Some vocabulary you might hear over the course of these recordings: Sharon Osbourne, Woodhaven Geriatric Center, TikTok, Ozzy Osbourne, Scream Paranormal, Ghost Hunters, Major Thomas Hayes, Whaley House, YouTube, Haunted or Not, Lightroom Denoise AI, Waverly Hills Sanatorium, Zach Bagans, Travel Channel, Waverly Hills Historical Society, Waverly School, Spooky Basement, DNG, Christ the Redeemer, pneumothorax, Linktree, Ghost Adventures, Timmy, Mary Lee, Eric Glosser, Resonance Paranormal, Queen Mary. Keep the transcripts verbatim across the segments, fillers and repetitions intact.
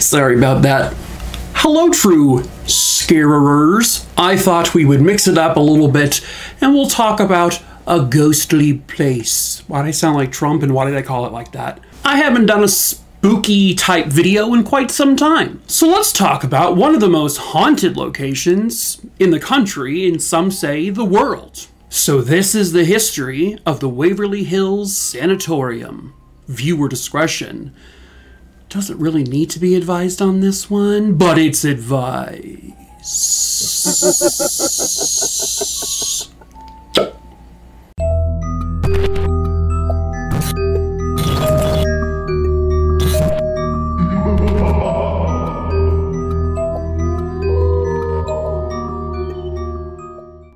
Sorry about that. Hello, true scarers. I thought we would mix it up a little bit, and we'll talk about a ghostly place. Why did I sound like Trump, and why did I call it like that? I haven't done a spooky type video in quite some time. So let's talk about one of the most haunted locations in the country, and some say the world. So this is the history of the Waverly Hills Sanatorium. Viewer discretion doesn't really need to be advised on this one, but it's advice.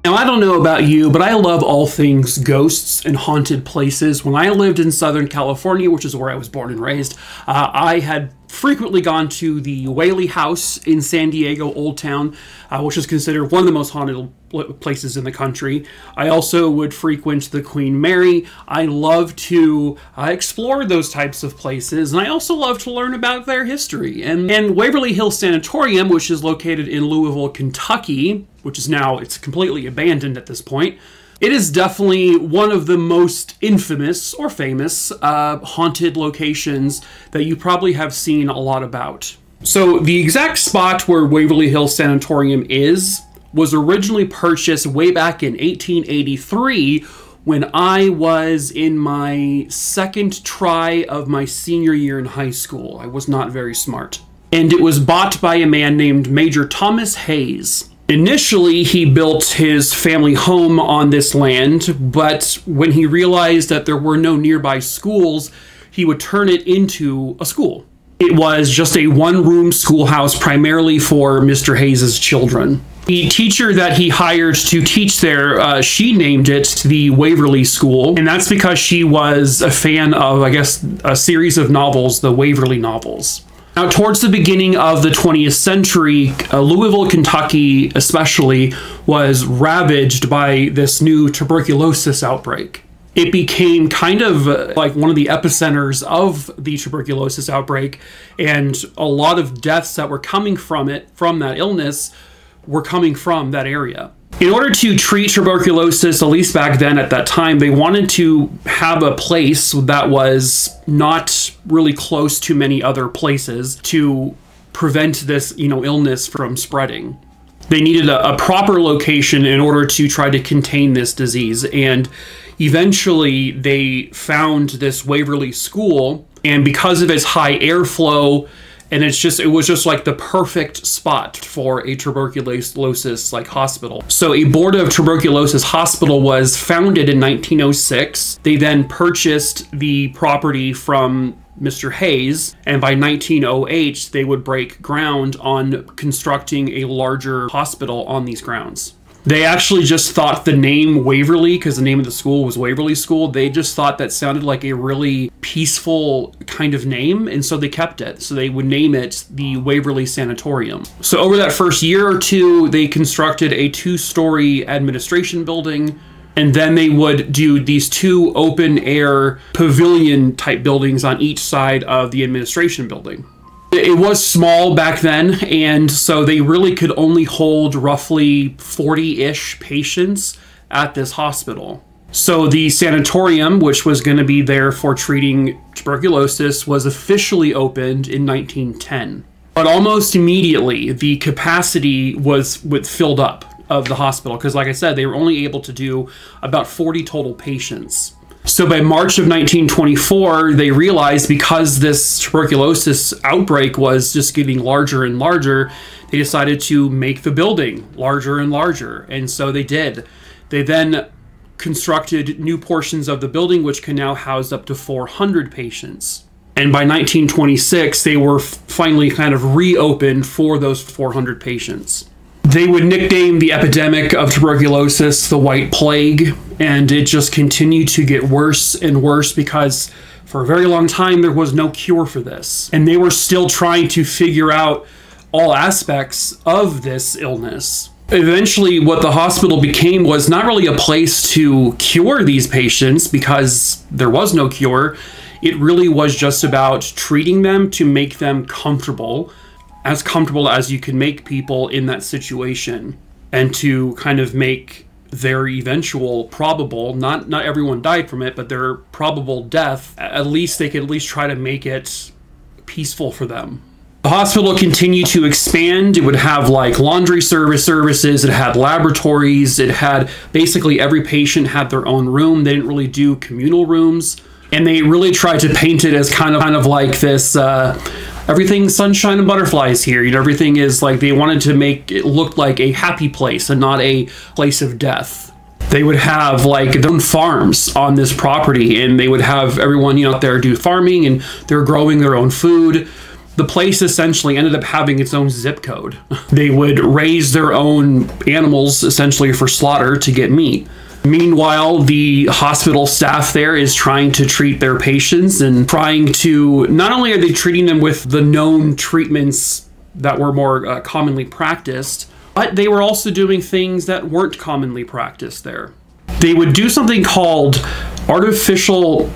Now, I don't know about you, but I love all things ghosts and haunted places. When I lived in Southern California, which is where I was born and raised, uh, I had frequently gone to the Whaley House in San Diego, Old Town, uh, which is considered one of the most haunted places in the country. I also would frequent the Queen Mary. I love to uh, explore those types of places, and I also love to learn about their history. And, and Waverly Hills Sanatorium, which is located in Louisville, Kentucky, which is now, it's completely abandoned at this point, it is definitely one of the most infamous or famous uh, haunted locations that you probably have seen a lot about. So the exact spot where Waverly Hills Sanatorium is was originally purchased way back in eighteen eighty-three when I was in my second try of my senior year in high school. I was not very smart. And it was bought by a man named Major Thomas Hayes. Initially, he built his family home on this land, but when he realized that there were no nearby schools, he would turn it into a school. It was just a one-room schoolhouse primarily for Mister Hayes's children. The teacher that he hired to teach there, uh, she named it the Waverly School, and that's because she was a fan of, I guess, a series of novels, the Waverly novels. Now, towards the beginning of the twentieth century, uh, Louisville, Kentucky especially, was ravaged by this new tuberculosis outbreak. It became kind of uh, like one of the epicenters of the tuberculosis outbreak, and a lot of deaths that were coming from it, from that illness, were coming from that area. In order to treat tuberculosis, at least back then at that time, they wanted to have a place that was not really close to many other places to prevent this, you know, illness from spreading. They needed a, a proper location in order to try to contain this disease. And eventually they found this Waverly School, and because of its high airflow, and it's just, it was just like the perfect spot for a tuberculosis like hospital. So a board of tuberculosis hospital was founded in nineteen oh six. They then purchased the property from Mister Hayes, and by nineteen oh eight, they would break ground on constructing a larger hospital on these grounds. They actually just thought the name Waverly, because the name of the school was Waverly School, they just thought that sounded like a really peaceful kind of name, and so they kept it. So they would name it the Waverly Sanatorium. So over that first year or two, they constructed a two-story administration building, and then they would do these two open-air pavilion-type buildings on each side of the administration building. It was small back then, and so they really could only hold roughly forty-ish patients at this hospital. So the sanatorium, which was going to be there for treating tuberculosis, was officially opened in nineteen ten. But almost immediately, the capacity was, was filled up of the hospital, because like I said, they were only able to do about forty total patients. So by March of nineteen twenty-four, they realized because this tuberculosis outbreak was just getting larger and larger, they decided to make the building larger and larger. And so they did. They then constructed new portions of the building, which can now house up to four hundred patients. And by nineteen twenty-six, they were finally kind of reopened for those four hundred patients. They would nickname the epidemic of tuberculosis the White Plague, and it just continued to get worse and worse because for a very long time there was no cure for this. And they were still trying to figure out all aspects of this illness. Eventually, what the hospital became was not really a place to cure these patients because there was no cure. It really was just about treating them to make them comfortable, as comfortable as you can make people in that situation, and to kind of make their eventual probable, not not everyone died from it, but their probable death, at least they could at least try to make it peaceful for them. The hospital continued to expand. It would have like laundry service services, it had laboratories, it had basically every patient had their own room. They didn't really do communal rooms. And they really tried to paint it as kind of kind of like this, uh, everything's sunshine and butterflies here. You know, everything is like, they wanted to make it look like a happy place and not a place of death. They would have like their own farms on this property, and they would have everyone, you know, out there do farming, and they're growing their own food. The place essentially ended up having its own zip code. They would raise their own animals essentially for slaughter to get meat. Meanwhile, the hospital staff there is trying to treat their patients and trying to, not only are they treating them with the known treatments that were more uh, commonly practiced, but they were also doing things that weren't commonly practiced there. They would do something called artificial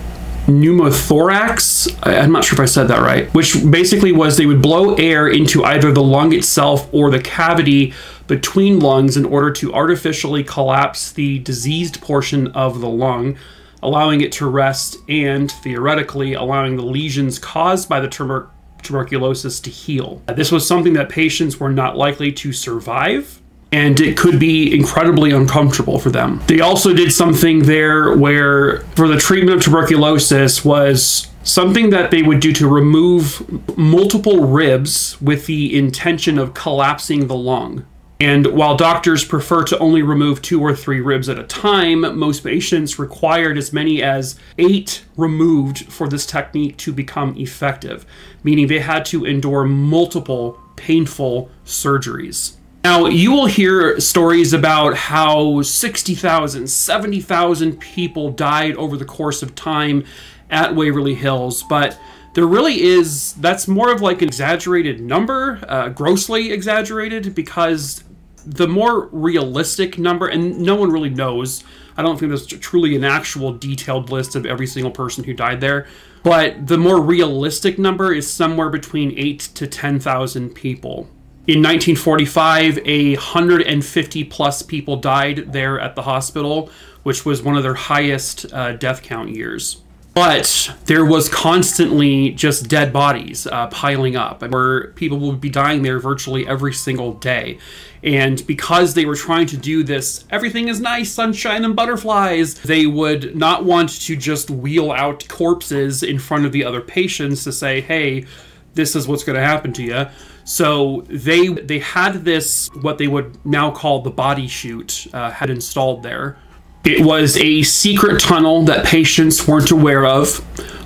pneumothorax. I'm not sure if I said that right, which basically was they would blow air into either the lung itself or the cavity between lungs in order to artificially collapse the diseased portion of the lung, allowing it to rest and theoretically allowing the lesions caused by the tuber tuberculosis to heal. This was something that patients were not likely to survive, and it could be incredibly uncomfortable for them. They also did something there where, for the treatment of tuberculosis, was something that they would do to remove multiple ribs with the intention of collapsing the lung. And while doctors prefer to only remove two or three ribs at a time, most patients required as many as eight removed for this technique to become effective, meaning they had to endure multiple painful surgeries. Now, you will hear stories about how sixty thousand, seventy thousand people died over the course of time at Waverly Hills, but there really is, that's more of like an exaggerated number, uh, grossly exaggerated, because the more realistic number, and no one really knows, I don't think there's truly an actual detailed list of every single person who died there, but the more realistic number is somewhere between eight to ten thousand people. In nineteen forty-five, one hundred fifty plus people died there at the hospital, which was one of their highest uh, death count years. But there was constantly just dead bodies uh, piling up, where people would be dying there virtually every single day. And because they were trying to do this, everything is nice, sunshine and butterflies, they would not want to just wheel out corpses in front of the other patients to say, hey, this is what's going to happen to you. So they they had this, what they would now call the body chute, uh, had installed there. It was a secret tunnel that patients weren't aware of,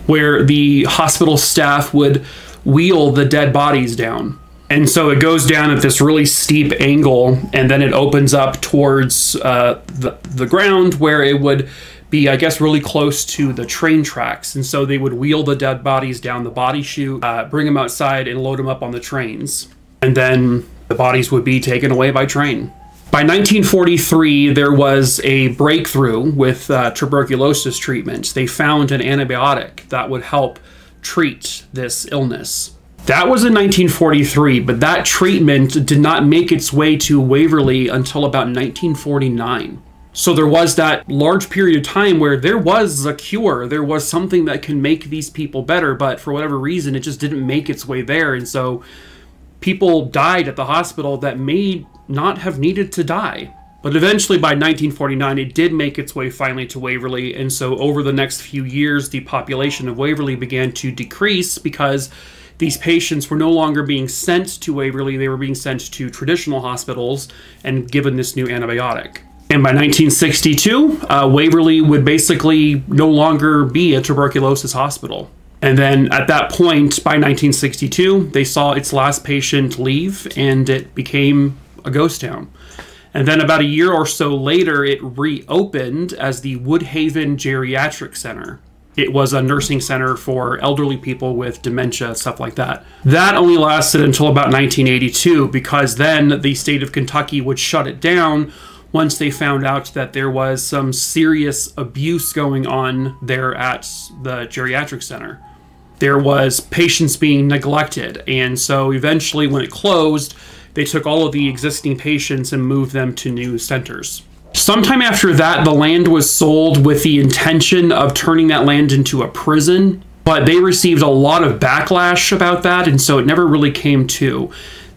where the hospital staff would wheel the dead bodies down. And so it goes down at this really steep angle, and then it opens up towards uh, the, the ground, where it would be, I guess, really close to the train tracks. And so they would wheel the dead bodies down the body chute, uh, bring them outside and load them up on the trains. And then the bodies would be taken away by train. By nineteen forty-three, there was a breakthrough with uh, tuberculosis treatment. They found an antibiotic that would help treat this illness. That was in nineteen forty-three, but that treatment did not make its way to Waverly until about nineteen forty-nine. So there was that large period of time where there was a cure, there was something that can make these people better, but for whatever reason, it just didn't make its way there. And so people died at the hospital that may not have needed to die. But eventually by nineteen forty-nine, it did make its way finally to Waverly. And so over the next few years, the population of Waverly began to decrease because these patients were no longer being sent to Waverly. They were being sent to traditional hospitals and given this new antibiotic. And by nineteen sixty-two, uh, Waverly would basically no longer be a tuberculosis hospital. And then at that point, by nineteen sixty-two, they saw its last patient leave and it became a ghost town. And then about a year or so later, it reopened as the Woodhaven Geriatric Center. It was a nursing center for elderly people with dementia, stuff like that. That only lasted until about nineteen eighty-two, because then the state of Kentucky would shut it down once they found out that there was some serious abuse going on there at the geriatric center. There was patients being neglected, and so eventually when it closed, they took all of the existing patients and moved them to new centers. Sometime after that, the land was sold with the intention of turning that land into a prison, but they received a lot of backlash about that, and so it never really came to.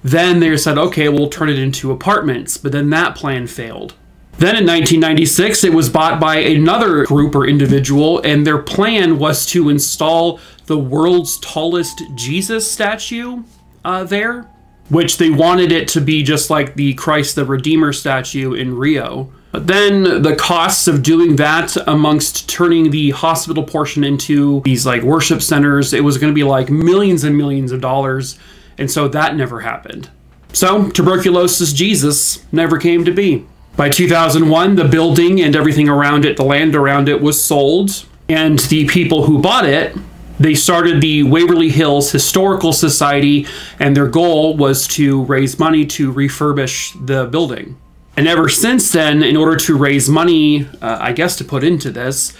Then they said, okay, we'll turn it into apartments, but then that plan failed. Then in nineteen ninety-six, it was bought by another group or individual, and their plan was to install the world's tallest Jesus statue uh, there, which they wanted it to be just like the Christ the Redeemer statue in Rio. But then the costs of doing that amongst turning the hospital portion into these like worship centers, it was going to be like millions and millions of dollars, and so that never happened. So tuberculosis Jesus never came to be. By two thousand one, the building and everything around it, the land around it, was sold, and the people who bought it, they started the Waverly Hills Historical Society, and their goal was to raise money to refurbish the building. And ever since then, in order to raise money, uh, I guess to put into this,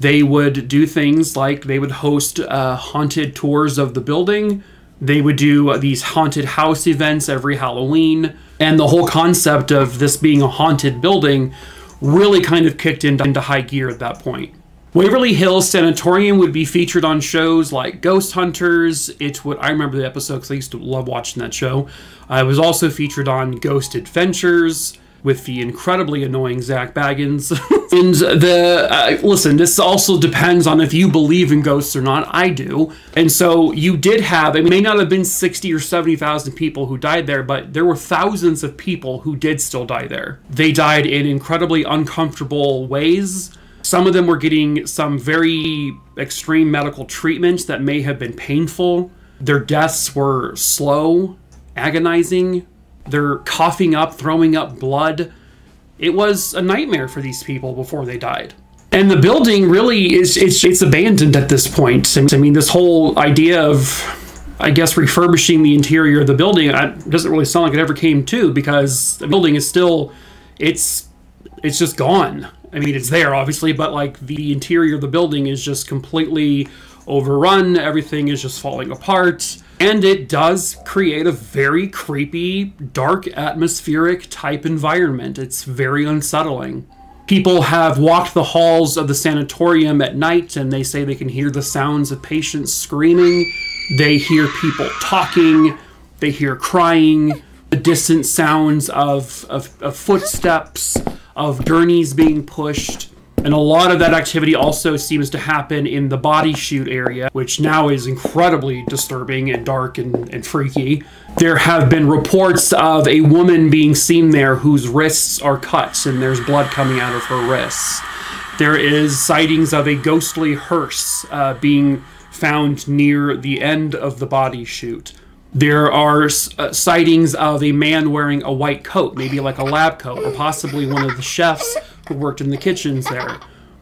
they would do things like they would host uh, haunted tours of the building. They would do these haunted house events every Halloween, and the whole concept of this being a haunted building really kind of kicked into high gear at that point. Waverly Hills Sanatorium would be featured on shows like Ghost Hunters. It would, I remember the episode because I used to love watching that show. Uh, it was also featured on Ghost Adventures with the incredibly annoying Zach Bagans. And the, uh, listen, this also depends on if you believe in ghosts or not. I do. And so you did have, it may not have been sixty or seventy thousand people who died there, but there were thousands of people who did still die there. They died in incredibly uncomfortable ways. Some of them were getting some very extreme medical treatments that may have been painful. Their deaths were slow, agonizing. They're coughing up, throwing up blood. It was a nightmare for these people before they died. And the building really is, it's, it's abandoned at this point. I mean, this whole idea of, I guess, refurbishing the interior of the building, it doesn't really sound like it ever came to, because the building is still, it's, it's just gone. I mean, it's there, obviously, but like the interior of the building is just completely overrun. Everything is just falling apart. And it does create a very creepy, dark, atmospheric type environment. It's very unsettling. People have walked the halls of the sanatorium at night, and they say they can hear the sounds of patients screaming. They hear people talking. They hear crying. The distant sounds of, of, of footsteps, of gurneys being pushed. And a lot of that activity also seems to happen in the body chute area, which now is incredibly disturbing and dark and, and freaky. There have been reports of a woman being seen there whose wrists are cut, and there's blood coming out of her wrists. There is sightings of a ghostly hearse uh, being found near the end of the body chute. There are uh, sightings of a man wearing a white coat, maybe like a lab coat, or possibly one of the chefs who worked in the kitchens there.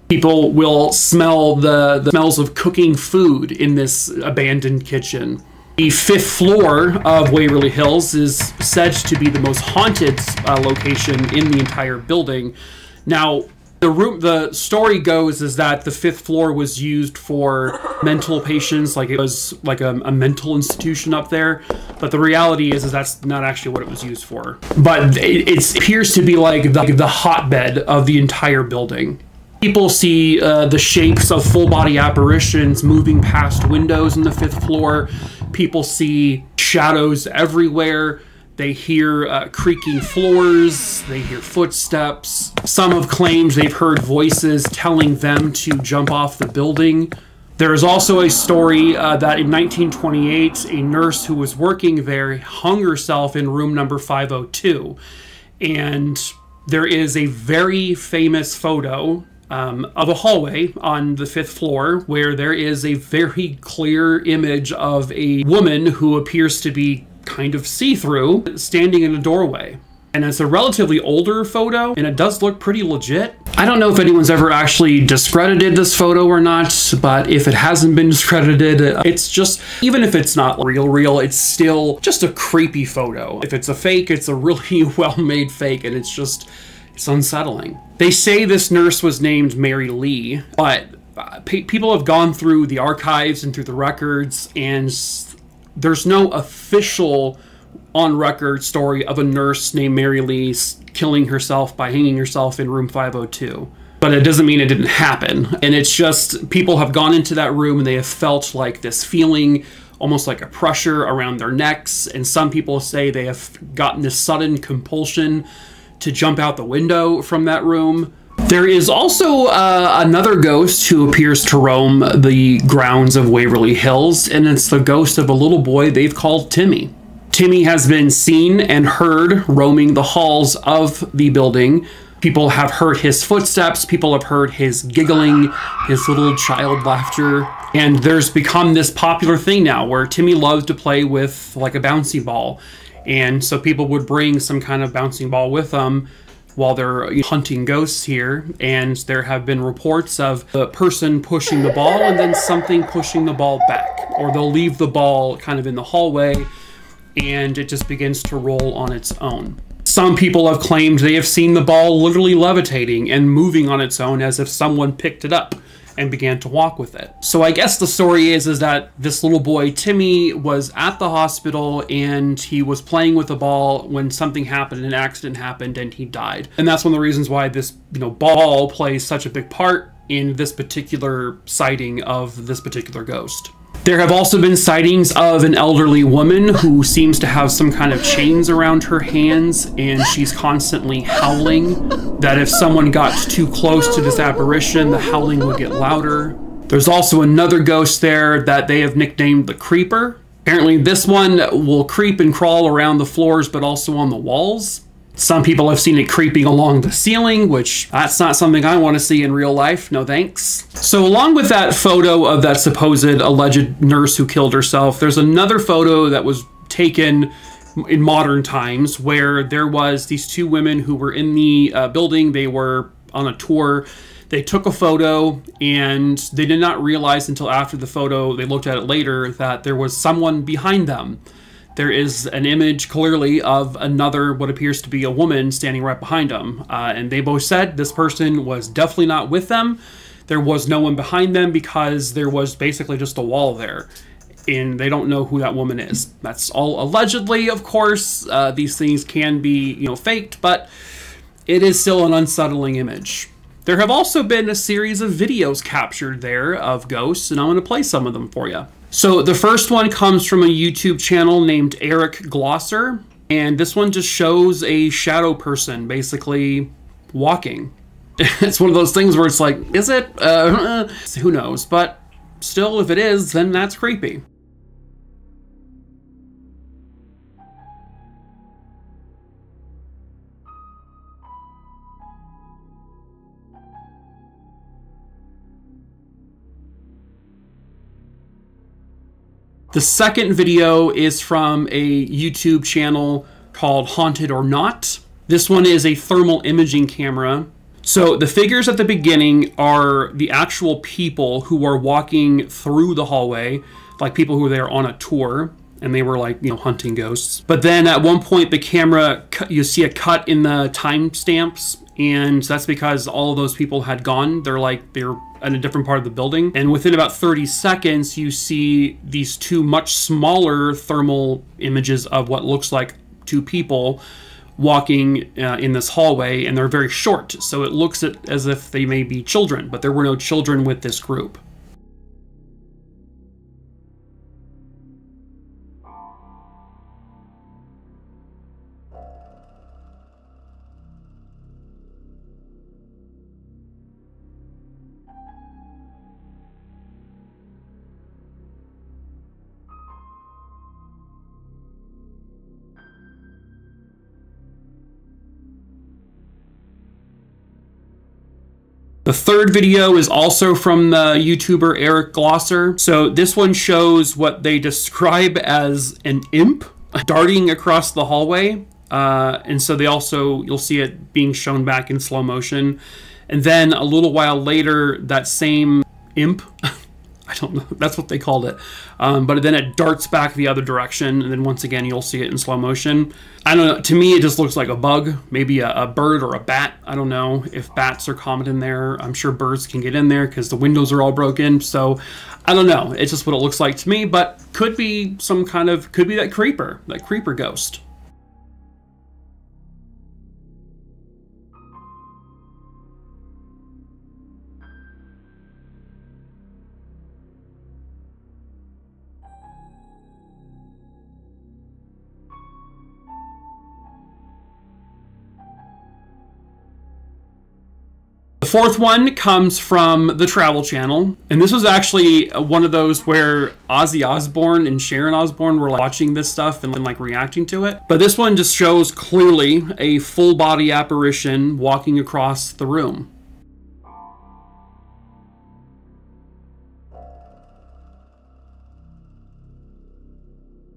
People will smell the, the smells of cooking food in this abandoned kitchen. The fifth floor of Waverly Hills is said to be the most haunted uh, location in the entire building. Now, the room, the story goes is that the fifth floor was used for mental patients, like it was like a, a mental institution up there. But the reality is, is that's not actually what it was used for. But it, it appears to be like the, the hotbed of the entire building. People see uh, the shapes of full body apparitions moving past windows in the fifth floor. People see shadows everywhere. They hear uh, creaking floors, they hear footsteps. Some have claimed they've heard voices telling them to jump off the building. There is also a story uh, that in nineteen twenty-eight, a nurse who was working there hung herself in room number five oh two. And there is a very famous photo um, of a hallway on the fifth floor where there is a very clear image of a woman who appears to be kind of see-through, standing in a doorway. And it's a relatively older photo, and it does look pretty legit. I don't know if anyone's ever actually discredited this photo or not, but if it hasn't been discredited, it's just, even if it's not real real, it's still just a creepy photo. If it's a fake, it's a really well-made fake, and it's just, It's unsettling. They say this nurse was named Mary Lee, but uh, pe people have gone through the archives and through the records, and there's no official on-record story of a nurse named Mary Lee killing herself by hanging herself in room five oh two. But it doesn't mean it didn't happen. And it's just people have gone into that room and they have felt like this feeling, almost like a pressure around their necks. And some people say they have gotten this sudden compulsion to jump out the window from that room. There is also uh, another ghost who appears to roam the grounds of Waverly Hills, and it's the ghost of a little boy they've called Timmy. Timmy has been seen and heard roaming the halls of the building. People have heard his footsteps, people have heard his giggling, his little child laughter, and there's become this popular thing now where Timmy loves to play with like a bouncy ball. And so people would bring some kind of bouncing ball with them while they're hunting ghosts here. And there have been reports of the person pushing the ball and then something pushing the ball back, or they'll leave the ball kind of in the hallway and it just begins to roll on its own. Some people have claimed they have seen the ball literally levitating and moving on its own as if someone picked it up and began to walk with it. So I guess the story is, is that this little boy, Timmy, was at the hospital and he was playing with the ball when something happened, an accident happened, and he died. And that's one of the reasons why this, you know, ball plays such a big part in this particular sighting of this particular ghost. There have also been sightings of an elderly woman who seems to have some kind of chains around her hands, and she's constantly howling, that if someone got too close to this apparition, the howling would get louder. There's also another ghost there that they have nicknamed the Creeper. Apparently this one will creep and crawl around the floors, but also on the walls. Some people have seen it creeping along the ceiling, which that's not something I want to see in real life. No thanks. So along with that photo of that supposed alleged nurse who killed herself, there's another photo that was taken in modern times where there was these two women who were in the uh, building. They were on a tour. They took a photo and they did not realize until after the photo, they looked at it later, that there was someone behind them. There is an image clearly of another, what appears to be a woman, standing right behind them. Uh, and they both said this person was definitely not with them. There was no one behind them because there was basically just a wall there. And they don't know who that woman is. That's all allegedly, of course. Uh, these things can be, you know, faked, but it is still an unsettling image. There have also been a series of videos captured there of ghosts, and I'm going to play some of them for you. So the first one comes from a YouTube channel named Eric Glosser, and this one just shows a shadow person basically walking. It's one of those things where it's like, is it? Uh, who knows? But still, if it is, then that's creepy. The second video is from a YouTube channel called Haunted or Not. This one is a thermal imaging camera. So the figures at the beginning are the actual people who are walking through the hallway, like people who were there on a tour and they were like, you know, hunting ghosts. But then at one point the camera, you see a cut in the timestamps, and that's because all of those people had gone. They're like, they're in a different part of the building. And within about thirty seconds, you see these two much smaller thermal images of what looks like two people walking uh, in this hallway, and they're very short. So it looks as if they may be children, but there were no children with this group. The third video is also from the YouTuber Eric Glosser. So this one shows what they describe as an imp darting across the hallway. Uh, and so they also, you'll see it being shown back in slow motion. And then a little while later, that same imp I don't know. That's what they called it. Um, but then it darts back the other direction. And then once again, you'll see it in slow motion. I don't know. To me, it just looks like a bug, maybe a, a bird or a bat. I don't know if bats are common in there. I'm sure birds can get in there because the windows are all broken. So I don't know. It's just what it looks like to me, but could be some kind of, could be that creeper, that creeper ghost. The fourth one comes from the Travel Channel, and this was actually one of those where Ozzy Osbourne and Sharon Osbourne were like watching this stuff and like reacting to it. But this one just shows clearly a full body apparition walking across the room.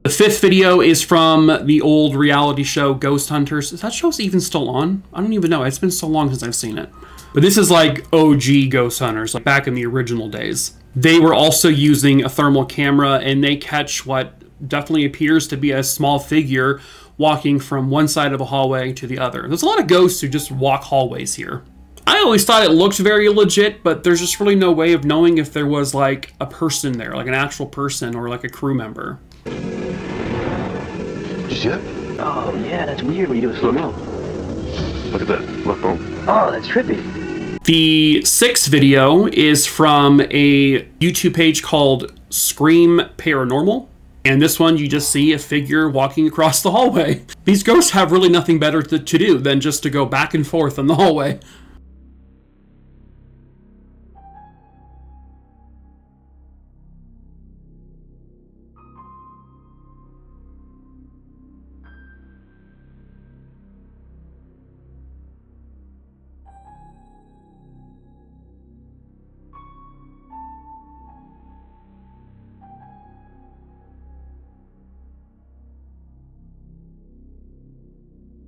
The fifth video is from the old reality show Ghost Hunters. Is that show even still on? I don't even know. It's been so long since I've seen it. But this is like O G Ghost Hunters, like back in the original days. They were also using a thermal camera, and they catch what definitely appears to be a small figure walking from one side of a hallway to the other. There's a lot of ghosts who just walk hallways here. I always thought it looked very legit, but there's just really no way of knowing if there was like a person there, like an actual person or like a crew member. Ship? Oh yeah, that's weird when you do a slow mo. Look at that. Look, boom. Oh, that's trippy. The sixth video is from a YouTube page called Scream Paranormal. And this one, you just see a figure walking across the hallway. These ghosts have really nothing better to, to do than just to go back and forth in the hallway.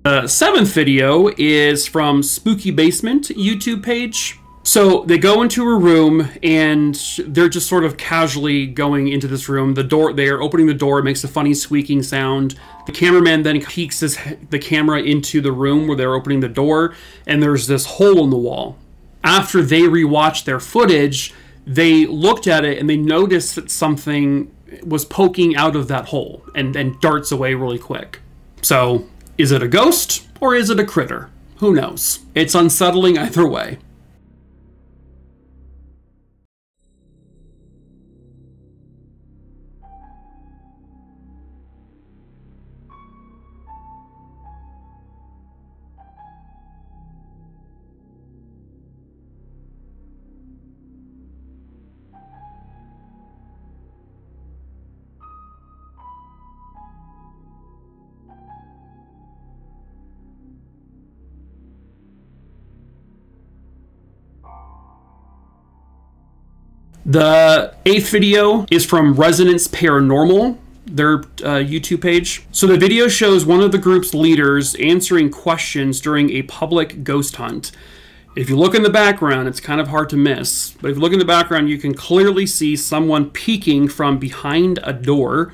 The seventh video is from Spooky Basement YouTube page. So they go into a room and they're just sort of casually going into this room. The door, they are opening the door, it makes a funny squeaking sound. The cameraman then peeks his, the camera into the room where they're opening the door, and there's this hole in the wall. After they rewatched their footage, they looked at it and they noticed that something was poking out of that hole and, and darts away really quick. So, is it a ghost or is it a critter? Who knows? It's unsettling either way. The eighth video is from Resonance Paranormal, their uh, YouTube page. So the video shows one of the group's leaders answering questions during a public ghost hunt. If you look in the background, it's kind of hard to miss, but if you look in the background, you can clearly see someone peeking from behind a door.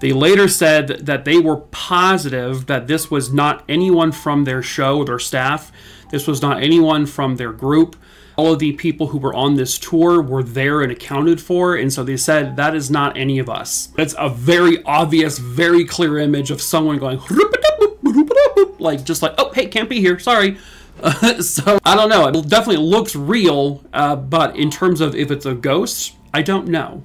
They later said that they were positive that this was not anyone from their show, their staff. This was not anyone from their group. All of the people who were on this tour were there and accounted for, and so they said, that is not any of us. That's a very obvious, very clear image of someone going, like, just like, oh, hey, can't be here, sorry. Uh, so, I don't know, it definitely looks real, uh, but in terms of if it's a ghost, I don't know.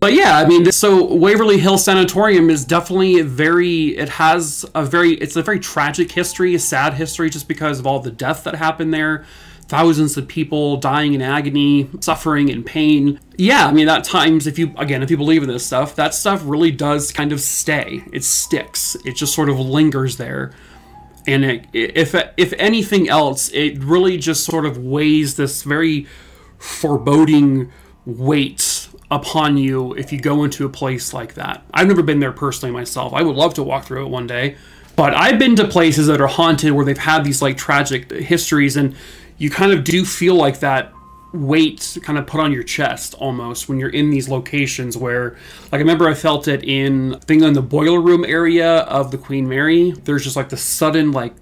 But yeah, I mean, this, so Waverly Hills Sanatorium is definitely very, it has a very, it's a very tragic history, a sad history, just because of all the death that happened there. Thousands of people dying in agony, suffering in pain. Yeah, I mean, at times, if you, again, if you believe in this stuff, that stuff really does kind of stay. It sticks. It just sort of lingers there. And it, if, if anything else, it really just sort of weighs this very foreboding weight upon you if you go into a place like that. I've never been there personally myself. I would love to walk through it one day. But I've been to places that are haunted where they've had these like tragic histories, and you kind of do feel like that weight kind of put on your chest almost when you're in these locations where, like, I remember I felt it in I think in the boiler room area of the Queen Mary. There's just like the sudden, like,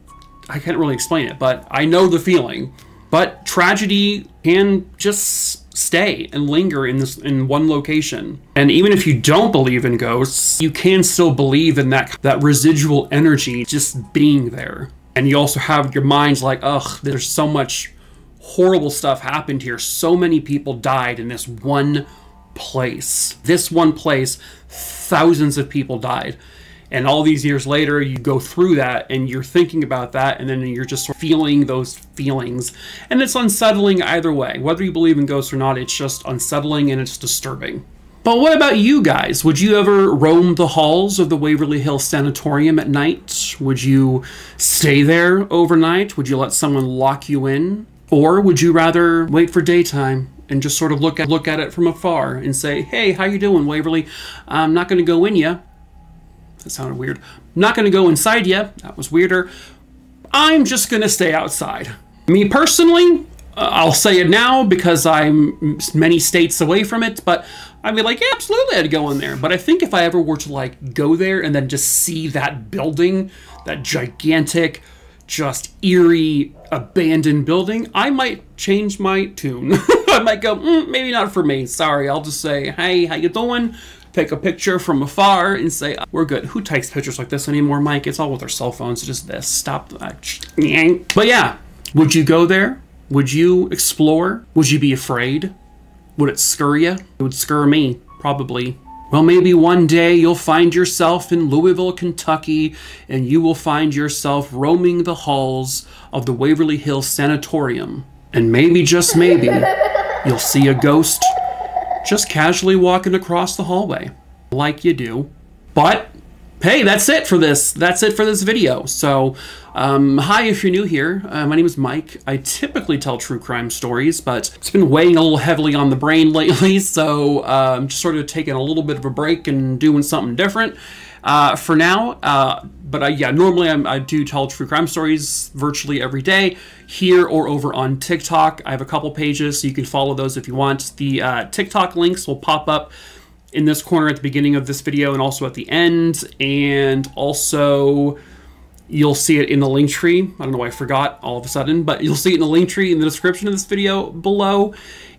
I can't really explain it, but I know the feeling. But tragedy can just stay and linger in this in one location. And even if you don't believe in ghosts, you can still believe in that that residual energy just being there. And you also have your mind's like, ugh, there's so much horrible stuff happened here. So many people died in this one place. This one place, thousands of people died. And all these years later, you go through that and you're thinking about that, and then you're just feeling those feelings. And it's unsettling either way. Whether you believe in ghosts or not, it's just unsettling and it's disturbing. But what about you guys? Would you ever roam the halls of the Waverly Hills Sanatorium at night? Would you stay there overnight? Would you let someone lock you in? Or would you rather wait for daytime and just sort of look at, look at it from afar and say, hey, how you doing, Waverly? I'm not going to go in ya. That sounded weird. I'm not going to go inside ya. That was weirder. I'm just going to stay outside. Me personally, uh, I'll say it now because I'm many states away from it, but I'd be like, yeah, absolutely, I'd go in there. But I think if I ever were to like go there and then just see that building, that gigantic, just eerie, abandoned building, I might change my tune. I might go, mm, maybe not for me. Sorry, I'll just say, hey, how you doing? Take a picture from afar and say, we're good. Who takes pictures like this anymore, Mike? It's all with our cell phones. Just this. Stop that. But yeah, would you go there? Would you explore? Would you be afraid? Would it scare you? It would scare me, probably. Well, maybe one day you'll find yourself in Louisville, Kentucky, and you will find yourself roaming the halls of the Waverly Hills Sanatorium. And maybe, just maybe, you'll see a ghost just casually walking across the hallway, like you do. But hey, that's it for this. That's it for this video. So, um, hi, if you're new here, uh, my name is Mike. I typically tell true crime stories, but it's been weighing a little heavily on the brain lately, so uh, I'm just sort of taking a little bit of a break and doing something different uh, for now. Uh, but I, yeah, normally I'm, I do tell true crime stories virtually every day here or over on TikTok. I have a couple pages, so you can follow those if you want. The uh, TikTok links will pop up in this corner at the beginning of this video and also at the end, and also you'll see it in the link tree. I don't know why I forgot all of a sudden, but you'll see it in the link tree in the description of this video below.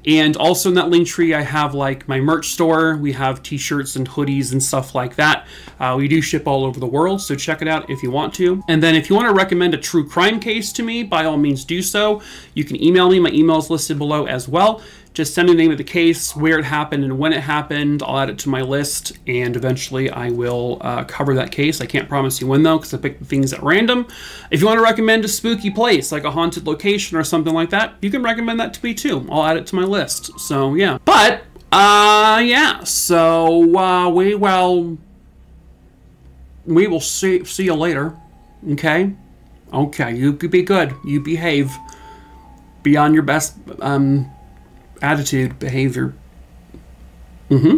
And also in that link tree, I have like my merch store. We have t-shirts and hoodies and stuff like that. Uh, we do ship all over the world, so check it out if you want to. And then if you want to recommend a true crime case to me, by all means do so. You can email me. My email is listed below as well. Just send me the name of the case, where it happened and when it happened. I'll add it to my list, and eventually I will uh, cover that case. I can't promise you when, though, because I pick things at random. If you want to recommend a spooky place, like a haunted location or something like that, you can recommend that to me, too. I'll add it to my list. So, yeah. But, uh, yeah. So, uh, we will... We will see, see you later. Okay? Okay. You be good. You behave. Be on your best... Um... attitude, behavior. Mm-hmm.